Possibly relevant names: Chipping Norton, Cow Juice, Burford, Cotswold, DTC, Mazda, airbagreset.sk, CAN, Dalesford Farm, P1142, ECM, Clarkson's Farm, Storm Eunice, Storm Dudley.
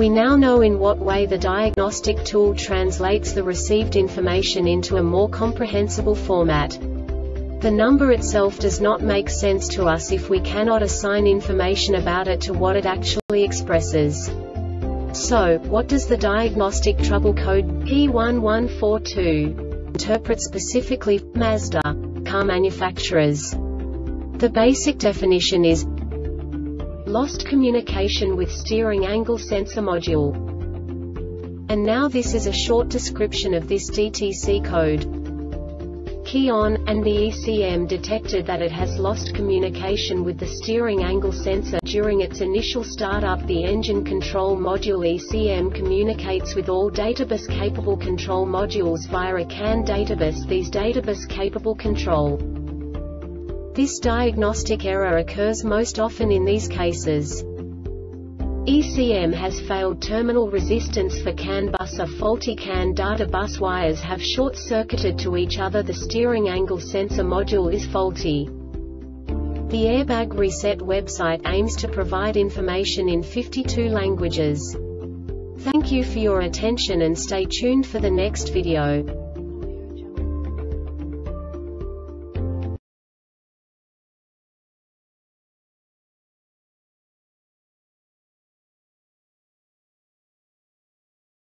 We now know in what way the diagnostic tool translates the received information into a more comprehensible format. The number itself does not make sense to us if we cannot assign information about it to what it actually expresses. So, what does the diagnostic trouble code P1142 interpret specifically for Mazda car manufacturers? The basic definition is lost communication with steering angle sensor module. And now this is a short description of this DTC code. CAN, and the ECM detected that it has lost communication with the steering angle sensor during its initial startup. The engine control module ECM communicates with all databus-capable control modules via a CAN databus. These databus-capable control. This diagnostic error occurs most often in these cases. ECM has failed terminal resistance for CAN bus. A faulty CAN data bus wires have short-circuited to each other. The steering angle sensor module is faulty. The Airbag Reset website aims to provide information in 52 languages. Thank you for your attention and stay tuned for the next video.